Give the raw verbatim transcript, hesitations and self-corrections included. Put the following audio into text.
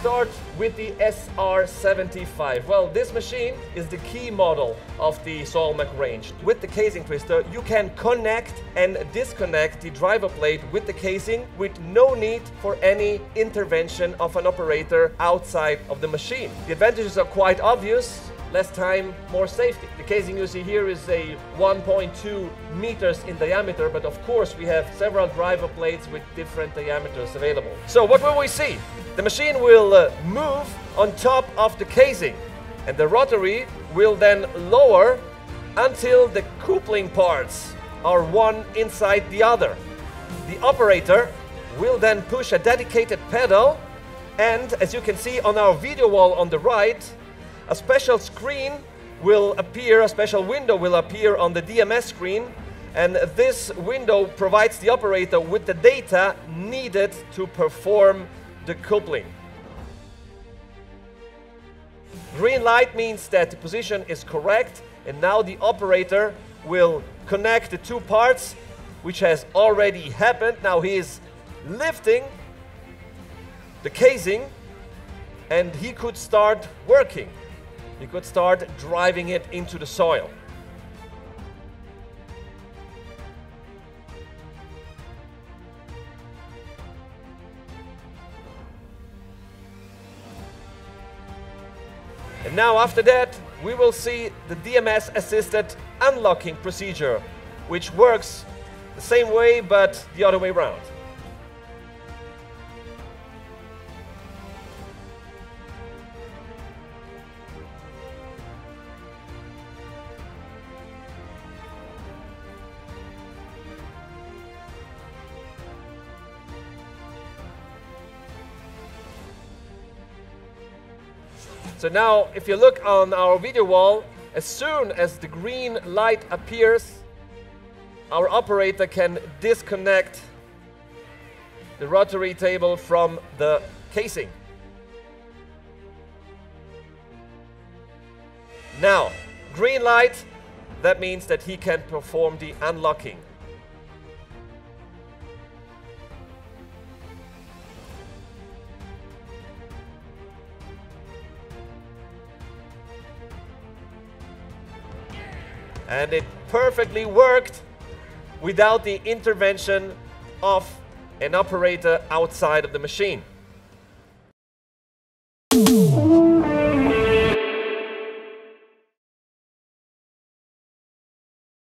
start with the S R seventy-five. Well, this machine is the key model of the Soilmec range. With the casing twister, you can connect and disconnect the driver plate with the casing with no need for any intervention of an operator outside of the machine. The advantages are quite obvious. Less time, more safety. The casing you see here is a one point two meters in diameter, but of course we have several driver plates with different diameters available. So what will we see? The machine will uh, move on top of the casing, and the rotary will then lower until the coupling parts are one inside the other. The operator will then push a dedicated pedal, and as you can see on our video wall on the right, a special screen will appear, a special window will appear on the D M S screen, and this window provides the operator with the data needed to perform the coupling. Green light means that the position is correct, and now the operator will connect the two parts, which has already happened. Now he is lifting the casing, and he could start working. You could start driving it into the soil. And now after that, we will see the D M S assisted unlocking procedure, which works the same way, but the other way around. So now, if you look on our video wall, as soon as the green light appears, our operator can disconnect the rotary table from the casing. Now, green light, that means that he can perform the unlocking. And it perfectly worked without the intervention of an operator outside of the machine.